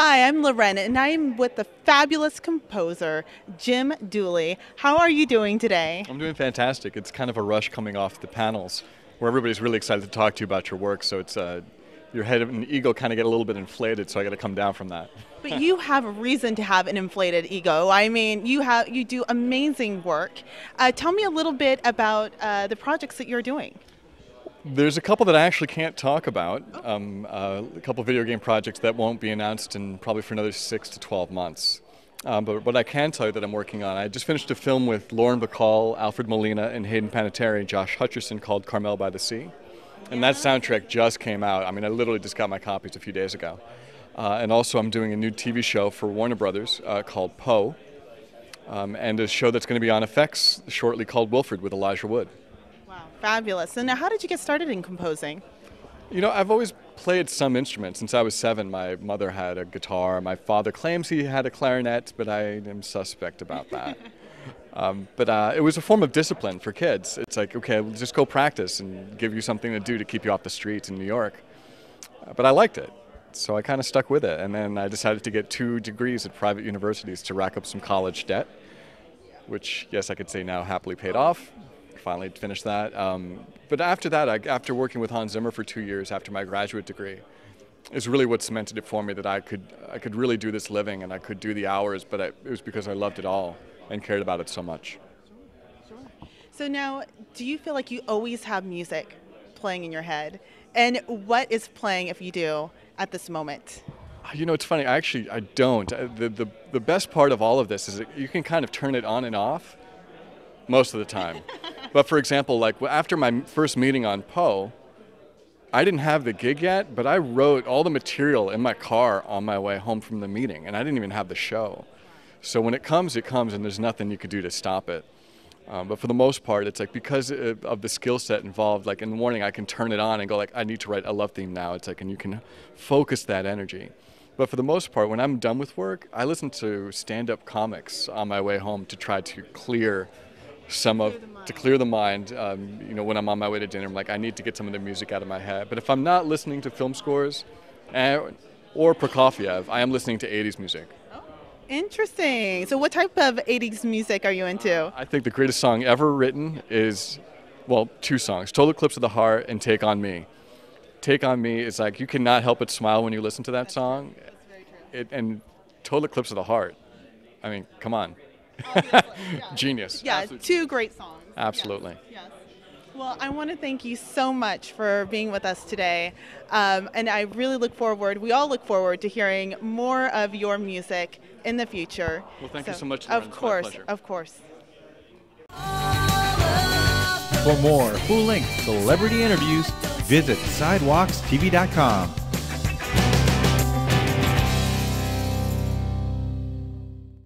Hi, I'm Lauren, and I'm with the fabulous composer, Jim Dooley. How are you doing today? I'm doing fantastic. It's kind of a rush coming off the panels, where everybody's really excited to talk to you about your work, so it's your head and ego kind of get a little bit inflated, so I got to come down from that. But you have a reason to have an inflated ego. I mean, you do amazing work. Tell me a little bit about the projects that you're doing. There's a couple that I actually can't talk about, a couple video game projects that won't be announced in probably for another 6 to 12 months. But what I can tell you that I'm working on, I just finished a film with Lauren Bacall, Alfred Molina, and Hayden Panettiere, Josh Hutcherson, called Carmel by the Sea. And that soundtrack just came out. I mean, I literally just got my copies a few days ago. And also I'm doing a new TV show for Warner Brothers called Poe, and a show that's going to be on FX shortly called Wilfred with Elijah Wood. Wow, fabulous. And now how did you get started in composing? You know, I've always played some instruments. Since I was 7, my mother had a guitar. My father claims he had a clarinet, but I am suspect about that. It was a form of discipline for kids. It's like, okay, we'll just go practice and give you something to do to keep you off the streets in New York. But I liked it, so I kind of stuck with it. And then I decided to get 2 degrees at private universities to rack up some college debt, which, yes, I could say now happily paid off. Finally finished that. But after that, after working with Hans Zimmer for 2 years after my graduate degree, is really what cemented it for me that I could really do this living and I could do the hours, but it was because I loved it all and cared about it so much. Sure. So now, do you feel like you always have music playing in your head? And what is playing, if you do, at this moment? You know, it's funny, I don't. The best part of all of this is that you can kind of turn it on and off most of the time. But for example, like after my first meeting on Poe, I didn't have the gig yet, but I wrote all the material in my car on my way home from the meeting, and I didn't even have the show. So when it comes, and there's nothing you could do to stop it. But for the most part, it's like because of the skill set involved, like in the morning I can turn it on and go like, I need to write a love theme now. It's like, and you can focus that energy. But for the most part, when I'm done with work, I listen to stand-up comics on my way home to try to clear the mind. You know, when I'm on my way to dinner, I'm like, I need to get some of the music out of my head. But if I'm not listening to film scores or Prokofiev, I am listening to 80s music. Oh, interesting. So what type of 80s music are you into? I think the greatest song ever written is, well, 2 songs, Total Eclipse of the Heart and Take On Me. Take On Me is like, you cannot help but smile when you listen to that song. That's very true. And Total Eclipse of the Heart, I mean, come on. Genius. Yeah, absolutely. 2 great songs. Absolutely. Yes. Yes. Well, I want to thank you so much for being with us today. And I really look forward, we all look forward to hearing more of your music in the future. Well, thank you so much, Lauren. Of course, of course. For more full-length celebrity interviews, visit SidewalksTV.com.